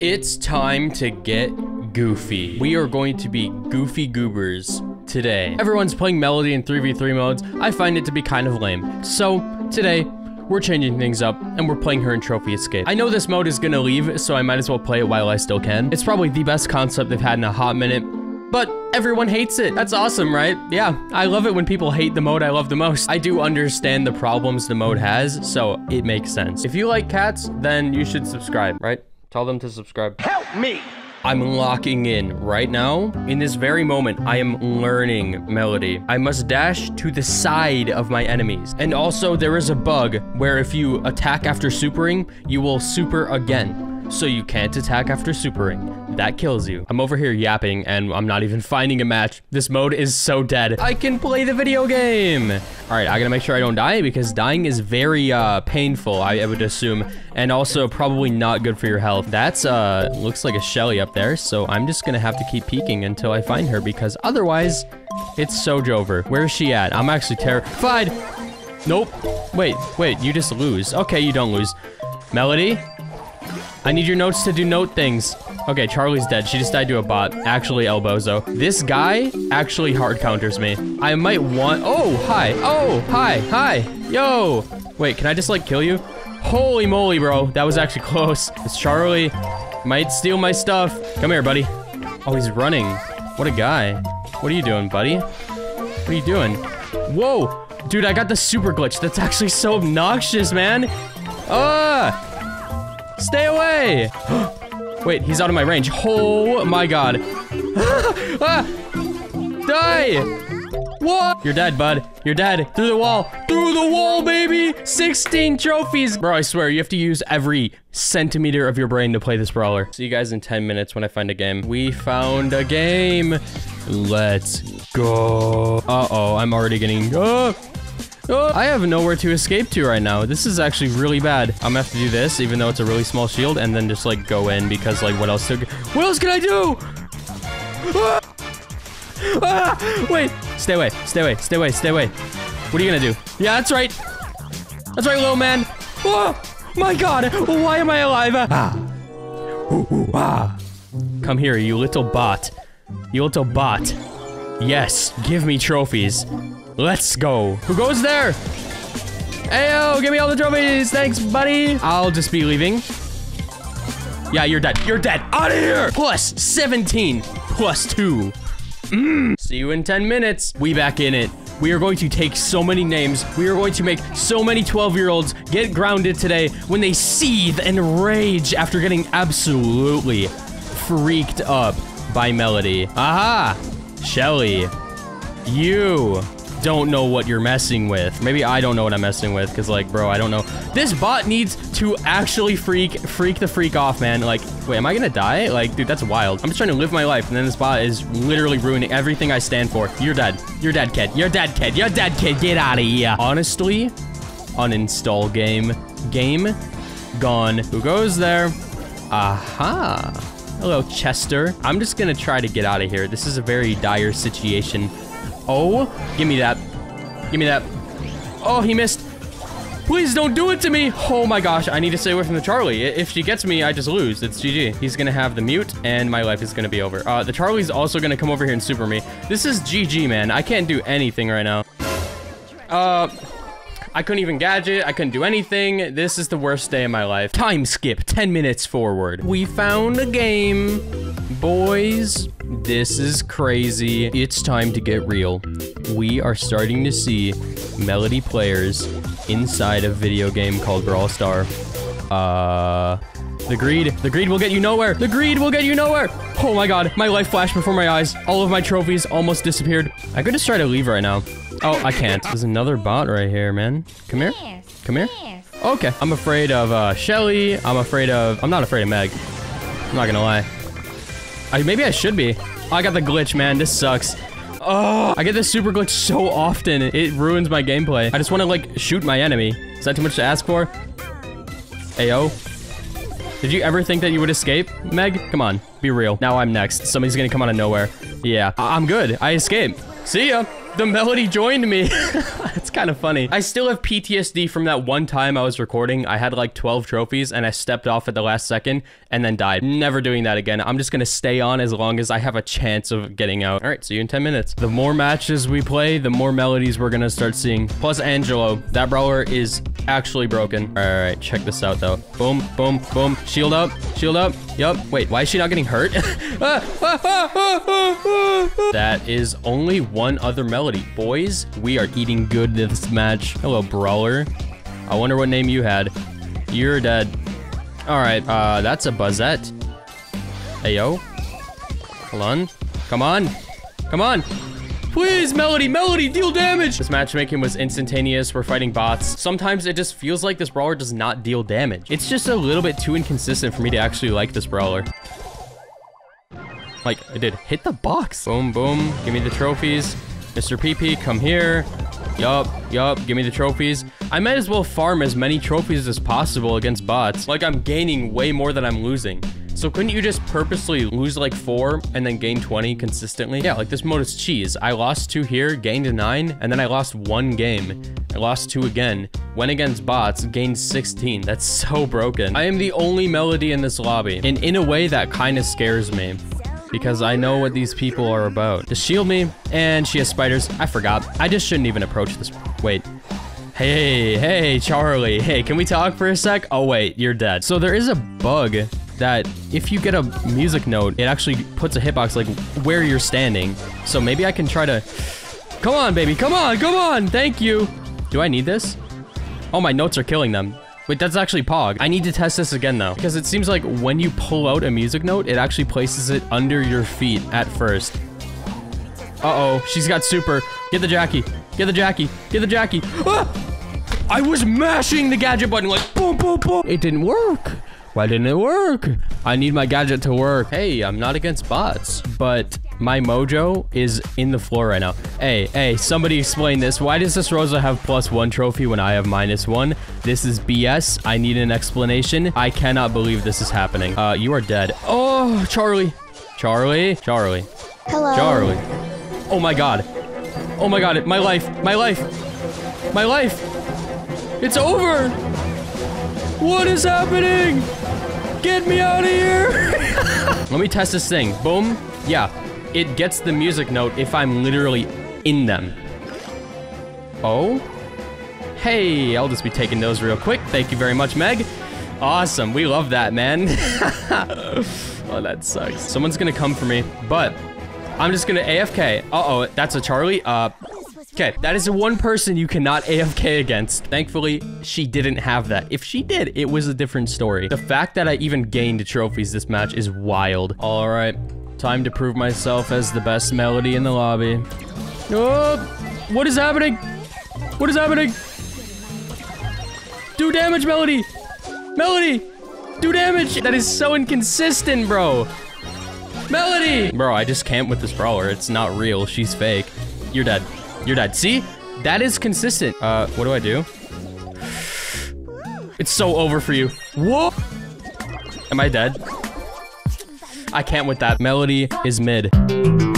It's time to get goofy. We are going to be goofy goobers today. Everyone's playing Melody in 3v3 modes. I find it to be kind of lame. So today, we're changing things up and we're playing her in Trophy Escape. I know this mode is gonna leave, so I might as well play it while I still can. It's probably the best concept they've had in a hot minute, but everyone hates it. That's awesome, right? Yeah, I love it when people hate the mode I love the most. I do understand the problems the mode has, so it makes sense. If you like cats, then you should subscribe, right? Tell them to subscribe. Help me! I'm locking in right now. In this very moment, I am learning Melody. I must dash to the side of my enemies. And also, there is a bug where if you attack after supering, you will super again. So you can't attack after supering. That kills you. I'm over here yapping, and I'm not even finding a match. This mode is so dead. I can play the video game! Alright, I gotta make sure I don't die, because dying is very, painful, I would assume. And also, probably not good for your health. That's, looks like a Shelly up there, so I'm just gonna have to keep peeking until I find her, because otherwise, it's so over. Where's she at? I'm actually terrified! Nope. Wait, you just lose. Okay, you don't lose. Melody? I need your notes to do note things. Okay, Charlie's dead. She just died to a bot. Actually, El Bozo. This guy actually hard counters me. I might want... Oh, hi. Oh, hi. Hi. Yo. Wait, can I just, like, kill you? Holy moly, bro. That was actually close. It's Charlie. Might steal my stuff. Come here, buddy. Oh, he's running. What a guy. What are you doing, buddy? What are you doing? Whoa. Dude, I got the super glitch. That's actually so obnoxious, man. Ah. Stay away. Wait, he's out of my range. Oh my god. Die! What? You're dead, bud. You're dead. Through the wall. Through the wall, baby! 16 trophies! Bro, I swear, you have to use every centimeter of your brain to play this brawler. See you guys in 10 minutes when I find a game. We found a game. Let's go. Uh-oh, I'm already getting... Oh, I have nowhere to escape to right now. This is actually really bad. I'm gonna have to do this, even though it's a really small shield, and then just, like, go in, because, like, what else to... What else can I do? Ah! Ah! Wait. Stay away. Stay away. Stay away. Stay away. What are you gonna do? Yeah, that's right. That's right, little man. Oh, my god. Why am I alive? Ah. Ooh, ooh, ah. Come here, you little bot. You little bot. Yes. Give me trophies. Let's go. Who goes there? Ayo, give me all the trophies. Thanks, buddy. I'll just be leaving. Yeah, you're dead. You're dead. Out of here. Plus 17. Plus 2. See you in 10 minutes. We back in it. We are going to take so many names. We are going to make so many 12-year-olds get grounded today when they seethe and rage after getting absolutely freaked up by Melody. Aha. Shelly. You. Don't know what you're messing with. Maybe I don't know what I'm messing with, because, like, bro, I don't know. This bot needs to actually freak the freak off, man. Like, wait, am I gonna die? Like, dude, that's wild. I'm just trying to live my life, and then this bot is literally ruining everything I stand for. You're dead. You're dead, kid. You're dead, kid. You're dead, kid. Get out of here. Honestly, uninstall game. Game gone. Who goes there? Aha. Hello, Chester. I'm just gonna try to get out of here. This is a very dire situation. Oh, give me that. Give me that. Oh, he missed. Please don't do it to me. Oh my gosh, I need to stay away from the Charlie. If she gets me, I just lose. It's GG. He's gonna have the mute, and my life is gonna be over. The Charlie's also gonna come over here and super me. This is GG, man. I can't do anything right now. I couldn't even gadget. I couldn't do anything. This is the worst day of my life. Time skip. 10 minutes forward. We found a game, boys. This is crazy. It's time to get real. We are starting to see Melody players inside a video game called Brawl Stars. The greed. The greed will get you nowhere. The greed will get you nowhere. Oh my god. My life flashed before my eyes. All of my trophies almost disappeared. I could just try to leave right now. Oh, I can't. There's another bot right here, man. Come here. Come here. Okay. I'm afraid of Shelly. I'm not afraid of Meg. I'm not gonna lie. Maybe I should be. Oh, I got the glitch, man. This sucks. Oh, I get this super glitch so often. It ruins my gameplay. I just want to, like, shoot my enemy. Is that too much to ask for? Ayo. Did you ever think that you would escape, Meg? Come on. Be real. Now I'm next. Somebody's gonna come out of nowhere. Yeah. I'm good. I escaped. See ya. The melody joined me. It's kind of funny. I still have PTSD from that one time I was recording. I had like 12 trophies and I stepped off at the last second and then died. Never doing that again. I'm just gonna stay on as long as I have a chance of getting out. All right, see you in 10 minutes. The more matches we play, the more melodies we're gonna start seeing. Plus Angelo, that brawler is actually broken. All right, check this out though. Boom, boom, boom. Shield up, shield up. Yup. Wait, why is she not getting hurt? That is only one other melody. Boys, we are eating good this match. Hello, brawler. I wonder what name you had. You're dead. All right, that's a Buzzette. Hey, yo. Hold on. Come on. Come on. Please, Melody, Melody, deal damage. This matchmaking was instantaneous. We're fighting bots. Sometimes it just feels like this brawler does not deal damage. It's just a little bit too inconsistent for me to actually like this brawler. Like, I did hit the box. Boom, boom. Give me the trophies. Mr. PP, come here. Yup, yup, give me the trophies. I might as well farm as many trophies as possible against bots. Like, I'm gaining way more than I'm losing. So couldn't you just purposely lose like 4 and then gain 20 consistently? Yeah, like this mode is cheese. I lost 2 here, gained 9, and then I lost 1 game. I lost 2 again. Went against bots, gained 16. That's so broken. I am the only melody in this lobby. And in a way, that kind of scares me, because I know what these people are about. Just shield me, and she has spiders. I forgot. I just shouldn't even approach this. Wait. Hey, hey, Charlie. Hey, can we talk for a sec? Oh, wait, you're dead. So there is a bug that if you get a music note, it actually puts a hitbox like where you're standing. So maybe I can try to... Come on, baby. Come on. Come on. Thank you. Do I need this? Oh, my notes are killing them. Wait, that's actually Pog. I need to test this again though, because it seems like when you pull out a music note, it actually places it under your feet at first. Uh-oh, she's got super. Get the Jackie. Get the Jackie. Get the Jackie. Ah! I was mashing the gadget button like boom, boom, boom. It didn't work. Why didn't it work? I need my gadget to work. Hey, I'm not against bots, but my mojo is in the floor right now. Hey, hey, somebody explain this. Why does this Rosa have +1 trophy when I have -1? This is BS. I need an explanation. I cannot believe this is happening. You are dead. Oh, Charlie. Charlie. Charlie. Hello. Charlie. Oh my God. Oh my God. My life. My life. My life. It's over. What is happening? Get me out of here. Let me test this thing. Boom. Yeah, it gets the music note if I'm literally in them. Oh. Hey, I'll just be taking those real quick. Thank you very much, Meg. Awesome. We love that, man. Oh, that sucks. Someone's gonna come for me, but I'm just gonna AFK. Uh-oh, that's a Charlie. Okay, that is one person you cannot AFK against. Thankfully, she didn't have that. If she did, it was a different story. The fact that I even gained trophies this match is wild. All right, time to prove myself as the best melody in the lobby. Oh, what is happening? What is happening? Do damage, Melody. Melody, do damage. That is so inconsistent, bro. Melody. Bro, I just camped with this brawler. It's not real. She's fake. You're dead. You're dead. See? That is consistent. What do I do? It's so over for you. Whoa! Am I dead? I can't with that. Melody is mid.